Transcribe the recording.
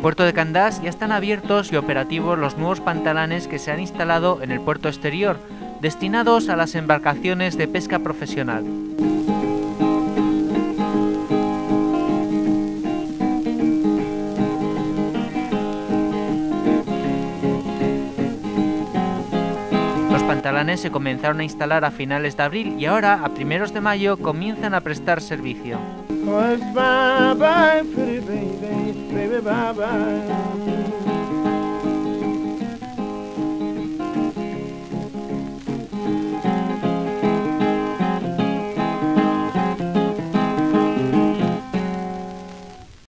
puerto de Candás ya están abiertos y operativos los nuevos pantalanes que se han instalado en el puerto exterior, destinados a las embarcaciones de pesca profesional. Los pantalanes se comenzaron a instalar a finales de abril y ahora, a primeros de mayo, comienzan a prestar servicio. Bye bye, pretty baby, baby bye bye.